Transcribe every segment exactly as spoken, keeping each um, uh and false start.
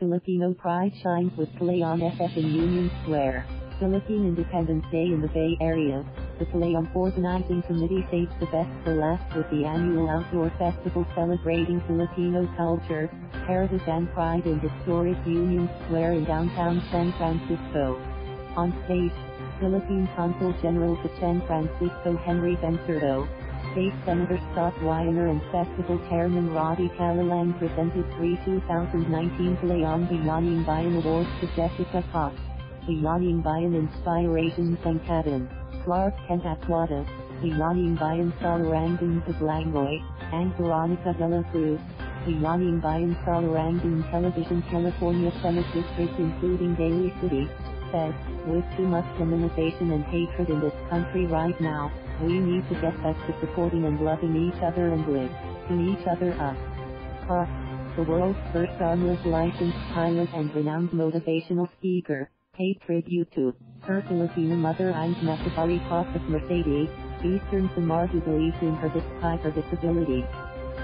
Filipino pride shines with KalayaanSF in Union Square. Philippine Independence Day in the Bay Area, the Kalayaan Organizing Committee saves the best for last with the annual outdoor festival celebrating Filipino culture, heritage and pride in historic Union Square in downtown San Francisco. On stage, Philippine Consul General to San Francisco Henry Bensurto, State Senator Scott Weiner and Festival Chairman Radi Calalang presented three two thousand nineteen Kalayaan Bayani ng Bayan Awards to Jessica Cox, Bayani ng Bayan Inspirasyon ng Sangkatauhan, Clark Kent Apuada, Bayani ng Bayan sa Larangan ng Paglangoy, and Veronica Dela Cruz, Bayani ng Bayan sa Larangan ng Telebisyon California Senate District including Daly City, says, with too much feminization and hatred in this country right now, we need to get back to supporting and loving each other and lifting each other up. Cox, the world's first armless licensed pilot and renowned motivational speaker, paid tribute to her Filipino mother Ines Macabari-Cox of Mercedes, Eastern Samar, who believes in her despite her disability.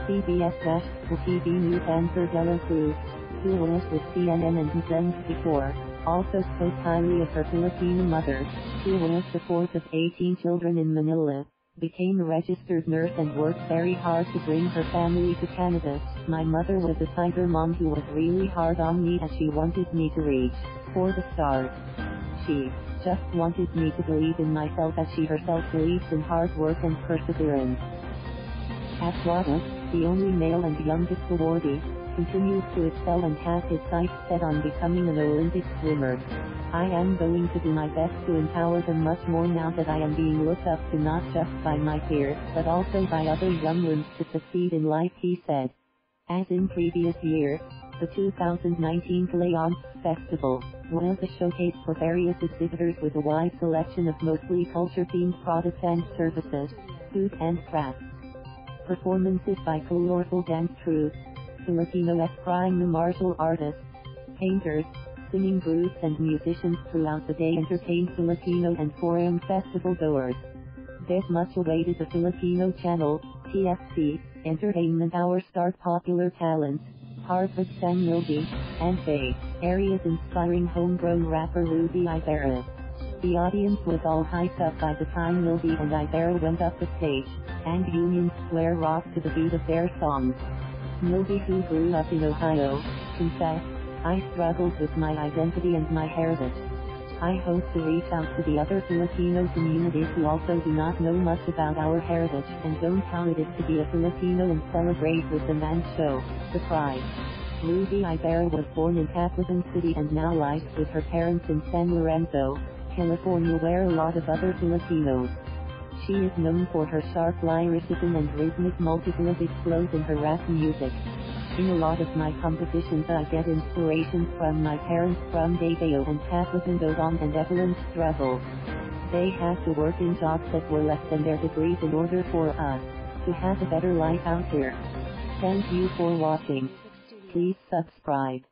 C B S T V News anchor Dela Cruz, who was with C N N and M S N B C before, also spoke highly of her Filipino mother, who was the fourth of eighteen children in Manila, became a registered nurse and worked very hard to bring her family to Canada. My mother was a tiger mom who was really hard on me as she wanted me to reach for the stars. She just wanted me to believe in myself as she herself believes in hard work and perseverance. Apuada, the only male and youngest awardee, continues to excel and has his sights set on becoming an Olympic swimmer. I am going to do my best to empower them much more now that I am being looked up to not just by my peers but also by other younglings to succeed in life, he said. As in previous years, the two thousand nineteen Kalayaan Festival was a showcase for various exhibitors with a wide selection of mostly culture-themed products and services, food and crafts. Performances by colorful dance troupes, Filipino prime martial artists, painters, singing groups and musicians throughout the day entertained Filipino and foreign festival goers. This much-awaited the Filipino channel, T F C, Entertainment Hour starred popular talents, Harvard Sam Milby, and Faye Arias inspiring homegrown rapper Luzi Ibarra. The audience was all hyped up by the time Milby and Ibarra went up the stage, and Union Square rocked to the beat of their songs. Milby, who grew up in Ohio, confessed, I struggled with my identity and my heritage. I hope to reach out to the other Filipino communities who also do not know much about our heritage and don't know how it is to be a Filipino and celebrate with them and show the pride. Ruby Ibarra was born in Capitan City and now lives with her parents in San Lorenzo, California, where a lot of other Filipinos. She is known for her sharp lyricism and rhythmic multi-syllabic flows in her rap music. In a lot of my compositions I get inspiration from my parents, from Davao and Capitan Dodon and Evelyn's struggle. They had to work in jobs that were less than their degrees in order for us to have a better life out here. Thank you for watching. Please subscribe.